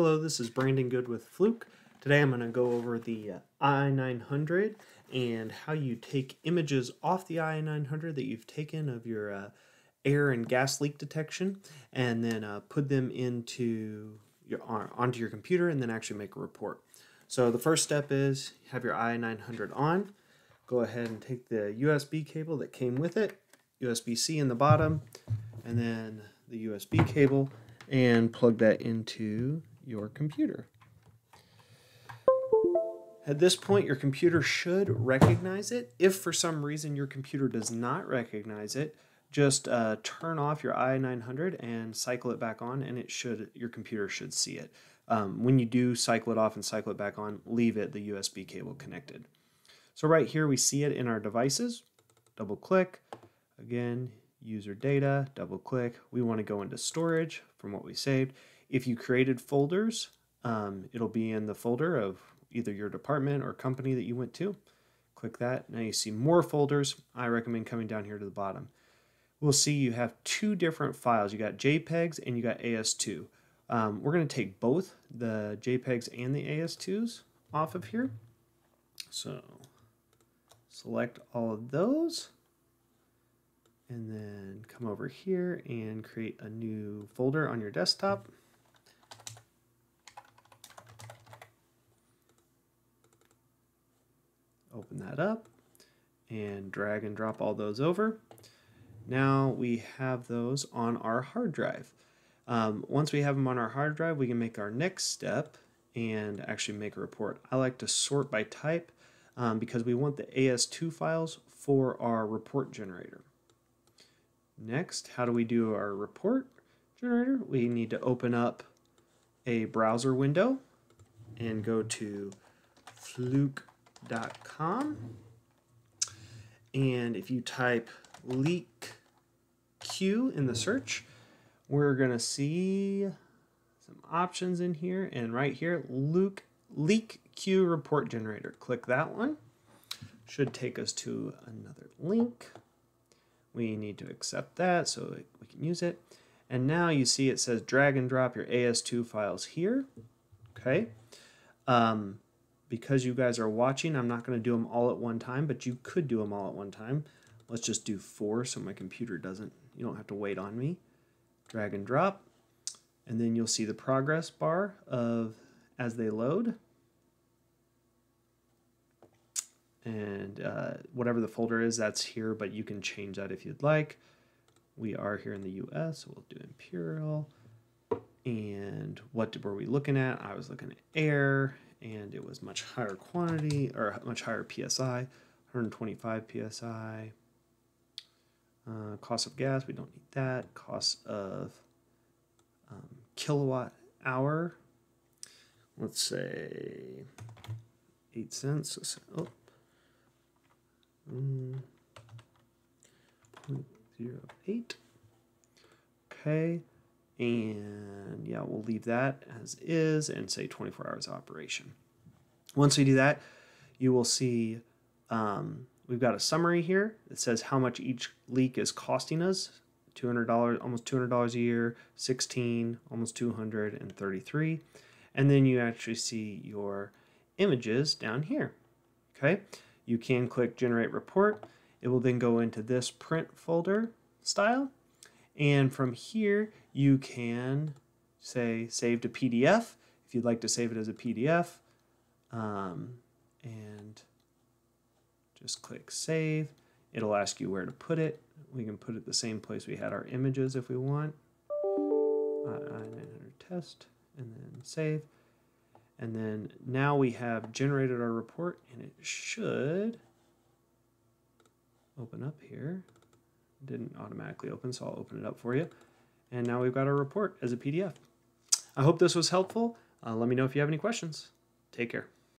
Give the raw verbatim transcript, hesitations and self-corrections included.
Hello, this is Brandon Good with Fluke. Today I'm going to go over the i nine hundred and how you take images off the i nine hundred that you've taken of your uh, air and gas leak detection, and then uh, put them into your onto your computer and then actually make a report. So the first step is have your i nine hundred on. Go ahead and take the U S B cable that came with it, U S B C in the bottom, and then the U S B cable, and plug that into your computer. At this point, your computer should recognize it. If for some reason your computer does not recognize it, just uh, turn off your i nine hundred and cycle it back on, and it should your computer should see it. Um, when you do cycle it off and cycle it back on, leave it the U S B cable connected. So right here we see it in our devices. Double click again. User data, double click. We want to go into storage from what we saved. If you created folders, um, it'll be in the folder of either your department or company that you went to. Click that. Now you see more folders. I recommend coming down here to the bottom. We'll see you have two different files. You got JPEGs and you got A S two. Um, we're going to take both the JPEGs and the A S twos off of here. So select all of those. And then come over here and create a new folder on your desktop. Open that up and drag and drop all those over. Now we have those on our hard drive. Um, once we have them on our hard drive, we can make our next step and actually make a report. I like to sort by type um, because we want the A S two files for our report generator. Next, how do we do our report generator? We need to open up a browser window and go to fluke dot com. And if you type LeakQ in the search, we're going to see some options in here. And right here, LeakQ report generator. Click that one. Should take us to another link. We need to accept that so we can use it. And now you see it says drag and drop your A S two files here. Okay. Um, because you guys are watching, I'm not going to do them all at one time, but you could do them all at one time. Let's just do four so my computer doesn't, you don't have to wait on me. Drag and drop. And then you'll see the progress bar of as they load. And uh, whatever the folder is, that's here, but you can change that if you'd like. We are here in the U S, so we'll do Imperial. And what were we looking at? I was looking at air, and it was much higher quantity, or much higher P S I, one hundred twenty-five P S I. Uh, cost of gas, we don't need that. Cost of um, kilowatt hour, let's say eight cents. Oh. zero point zero eight. Okay, and yeah, we'll leave that as is and say twenty-four hours operation. Once we do that, you will see um, we've got a summary here that says how much each leak is costing us: two hundred dollars, almost two hundred dollars a year, sixteen, almost two hundred thirty-three, and then you actually see your images down here. Okay. You can click Generate Report. It will then go into this print folder style. And from here, you can say Save to P D F if you'd like to save it as a P D F. Um, and just click Save. It'll ask you where to put it. We can put it the same place we had our images if we want. i nine hundred test, and then Save. And then now we have generated our report, and it should open up here. It didn't automatically open, so I'll open it up for you. And now we've got our report as a P D F. I hope this was helpful. Uh, let me know if you have any questions. Take care.